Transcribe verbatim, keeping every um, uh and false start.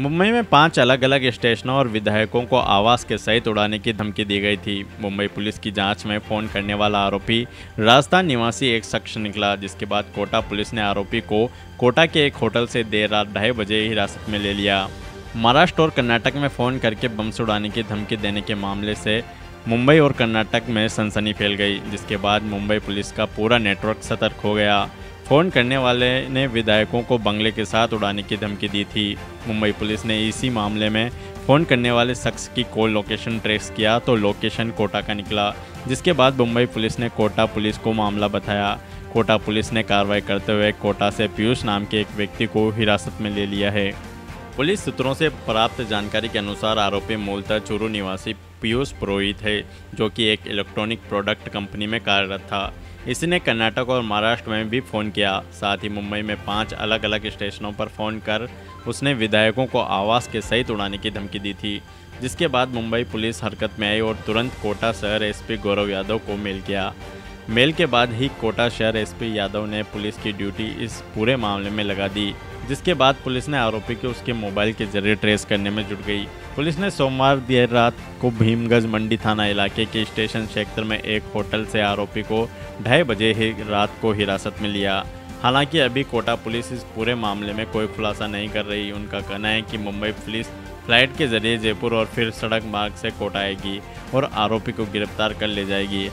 मुंबई में पांच अलग अलग स्टेशनों और विधायकों को आवास के सहित उड़ाने की धमकी दी गई थी। मुंबई पुलिस की जांच में फोन करने वाला आरोपी राजस्थान निवासी एक शख्स निकला, जिसके बाद कोटा पुलिस ने आरोपी को कोटा के एक होटल से देर रात ढाई बजे हिरासत में ले लिया। महाराष्ट्र और कर्नाटक में फोन करके बम से उड़ाने की धमकी देने के मामले से मुंबई और कर्नाटक में सनसनी फैल गई, जिसके बाद मुंबई पुलिस का पूरा नेटवर्क सतर्क हो गया। फोन करने वाले ने विधायकों को बंगले के साथ उड़ाने की धमकी दी थी। मुंबई पुलिस ने इसी मामले में फ़ोन करने वाले शख्स की कॉल लोकेशन ट्रेस किया तो लोकेशन कोटा का निकला, जिसके बाद मुंबई पुलिस ने कोटा पुलिस को मामला बताया। कोटा पुलिस ने कार्रवाई करते हुए कोटा से पीयूष नाम के एक व्यक्ति को हिरासत में ले लिया है। पुलिस सूत्रों से प्राप्त जानकारी के अनुसार आरोपी मूलतः चूरू निवासी पीयूष पुरोहित है, जो कि एक इलेक्ट्रॉनिक प्रोडक्ट कंपनी में कार्यरत था। इसने कर्नाटक और महाराष्ट्र में भी फ़ोन किया। साथ ही मुंबई में पांच अलग अलग स्टेशनों पर फ़ोन कर उसने विधायकों को आवास के सहित उड़ाने की धमकी दी थी, जिसके बाद मुंबई पुलिस हरकत में आई और तुरंत कोटा शहर एसपी गौरव यादव को मेल किया। मेल के बाद ही कोटा शहर एसपी यादव ने पुलिस की ड्यूटी इस पूरे मामले में लगा दी, जिसके बाद पुलिस ने आरोपी को उसके मोबाइल के जरिए ट्रेस करने में जुट गई। पुलिस ने सोमवार देर रात को भीमगंज मंडी थाना इलाके के स्टेशन क्षेत्र में एक होटल से आरोपी को ढाई बजे ही रात को हिरासत में लिया। हालांकि अभी कोटा पुलिस इस पूरे मामले में कोई खुलासा नहीं कर रही। उनका कहना है कि मुंबई पुलिस फ्लाइट के जरिए जयपुर और फिर सड़क मार्ग से कोटा आएगी और आरोपी को गिरफ्तार कर ले जाएगी।